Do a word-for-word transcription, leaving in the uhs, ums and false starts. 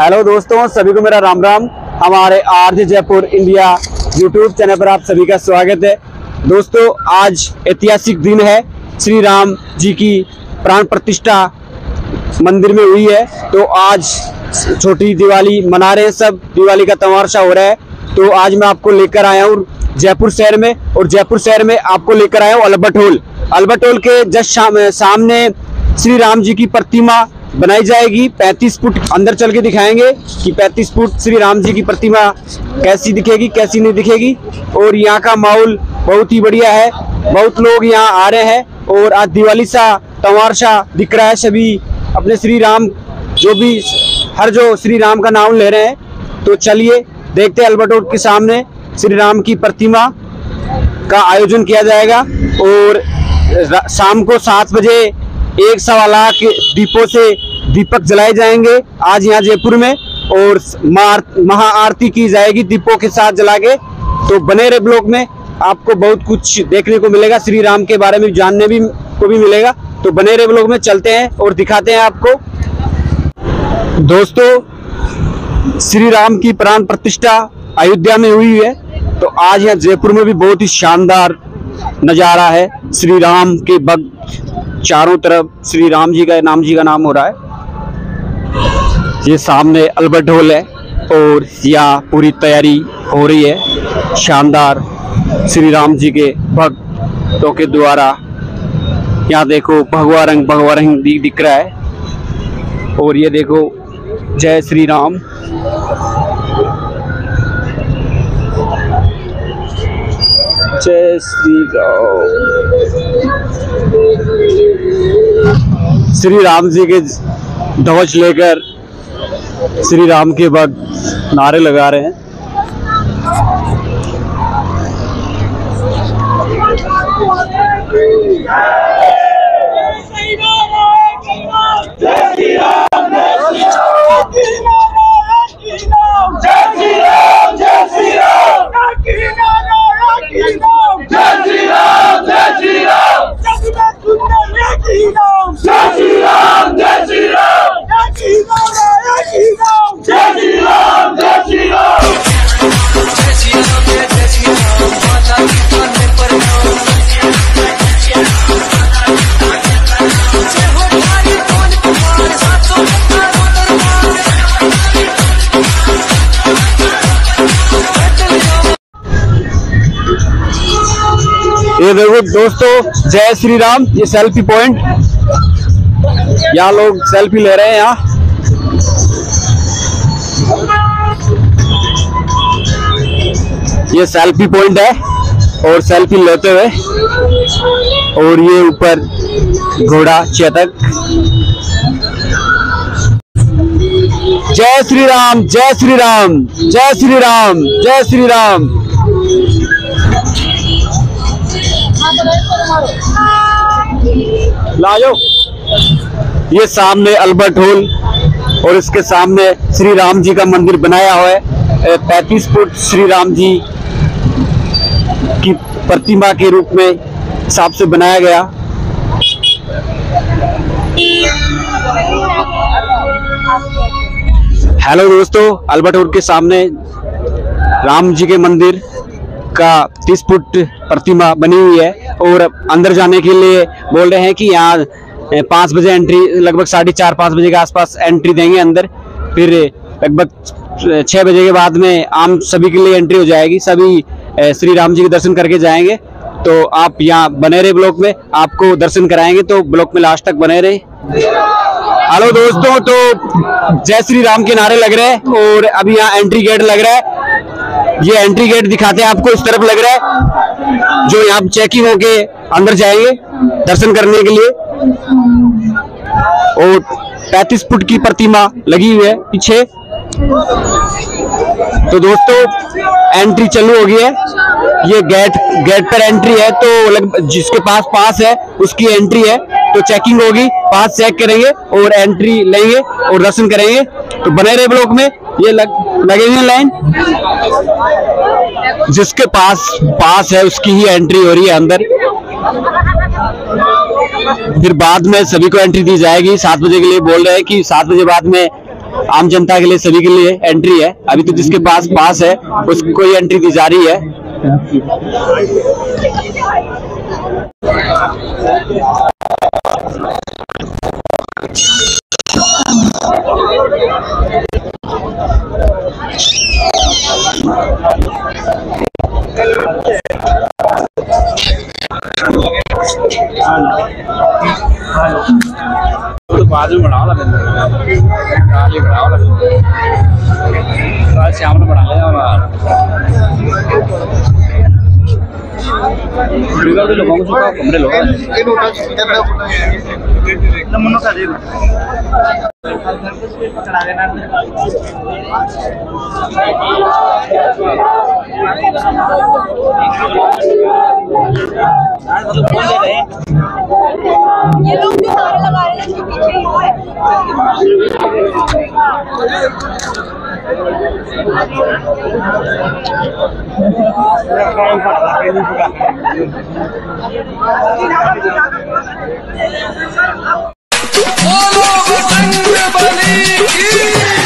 Hello दोस्तों, सभी को मेरा राम राम। हमारे RJ Jaipur India YouTube channel पर आप सभी का स्वागत है। दोस्तों, आज ऐतिहासिक दिन है, श्री राम जी की प्राण प्रतिष्ठा मंदिर में हुई है। तो आज छोटी दिवाली मना रहे हैं सब, दिवाली का तमाशा हो रहा है। तो आज मैं आपको लेकर आया हूँ जयपुर शहर में, और जयपुर शहर में आपको लेकर आया हूँ अल्बर्ट हॉल। अल्बर्ट हॉल के जस्ट शाम, सामने श्री राम जी की प्रतिमा बनाई जाएगी। पैंतीस फुट अंदर चल के दिखाएंगे कि पैंतीस फुट श्री राम जी की प्रतिमा कैसी दिखेगी, कैसी नहीं दिखेगी। और यहाँ का माहौल बहुत ही बढ़िया है, बहुत लोग यहाँ आ रहे हैं। और आज दिवाली सा तमाशा दिख रहा है, सभी अपने श्री राम जो भी हर जो श्री राम का नाम ले रहे हैं। तो चलिए देखते हैं, अल्बर्ट हॉल के सामने श्री राम की प्रतिमा का आयोजन किया जाएगा। और शाम को सात बजे एक सवा लाख दीपों से दीपक जलाए जाएंगे आज यहाँ जयपुर में, और महाआरती की जाएगी दीपों के साथ जला के। तो बने रहे ब्लॉग में, आपको बहुत कुछ देखने को मिलेगा, श्री राम के बारे में जानने भी को भी मिलेगा। तो बने रहे ब्लॉग में, चलते हैं और दिखाते हैं आपको। दोस्तों, श्री राम की प्राण प्रतिष्ठा अयोध्या में हुई है, तो आज यहाँ जयपुर में भी बहुत ही शानदार नज़ारा है। श्री राम के बग चारों तरफ श्री राम जी का नाम जी का नाम हो रहा है। ये सामने अल्बर्ट हॉल है और यहाँ पूरी तैयारी हो रही है शानदार श्री राम जी के भक्तों के द्वारा। यहाँ देखो भगवा रंग भगवा रंग दिख रहा है। और ये देखो जय श्री राम। जय श्री राम। श्री राम जी के ध्वज लेकर श्री राम के भक्त नारे लगा रहे हैं। ये देखो दोस्तों, जय श्री राम। ये सेल्फी पॉइंट, यहाँ लोग सेल्फी ले रहे हैं। यहाँ ये सेल्फी पॉइंट है, और सेल्फी लेते हुए। और ये ऊपर घोड़ा चेतक। जय श्री राम, जय श्री राम, जय श्री राम, जय श्री राम। लाओ, ये सामने अल्बर्ट हॉल, और इसके सामने श्री राम जी का मंदिर बनाया हुआ है। पैंतीस फुट श्री राम जी की प्रतिमा के रूप में हिसाब से बनाया गया। हेलो दोस्तों, अल्बर्ट हॉल के सामने राम जी के मंदिर का तीस फुट प्रतिमा बनी हुई है। और अंदर जाने के लिए बोल रहे हैं कि यहाँ पाँच बजे एंट्री, लगभग साढ़े चार पाँच बजे के आसपास एंट्री देंगे अंदर। फिर लगभग छः बजे के बाद में आम सभी के लिए एंट्री हो जाएगी, सभी श्री राम जी के दर्शन करके जाएंगे। तो आप यहाँ बने रहे ब्लॉक में, आपको दर्शन कराएंगे। तो ब्लॉक में लास्ट तक बने रहे। हेलो दोस्तों, तो जय श्री राम के नारे लग रहे हैं, और अभी यहाँ एंट्री गेट लग रहा है। ये एंट्री गेट दिखाते हैं आपको, इस तरफ लग रहा है, जो यहाँ चेकिंग होके अंदर जाएंगे दर्शन करने के लिए। और पैंतीस फुट की प्रतिमा लगी हुई है पीछे। तो दोस्तों, एंट्री चालू हो गई है। ये गेट गेट पर एंट्री है, तो लगभग जिसके पास पास है उसकी एंट्री है। तो चेकिंग होगी, पास चेक करेंगे और एंट्री लेंगे और दर्शन करेंगे। तो बने रहे ब्लॉक में। ये लग लगे हुए लाइन, जिसके पास पास है उसकी ही एंट्री हो रही है अंदर। फिर बाद में सभी को एंट्री दी जाएगी। सात बजे के लिए बोल रहे हैं कि सात बजे बाद में आम जनता के लिए, सभी के लिए एंट्री है। अभी तो जिसके पास पास है उसको ही एंट्री दी जा रही है। बाजू बनाओ काली बनाओ लगे श्याम ने बना लिया लोगों को कमरे लोग ये लोग भी सारे लगा रहे हैं, पीछे ही है। बोलो बजरंगबली की।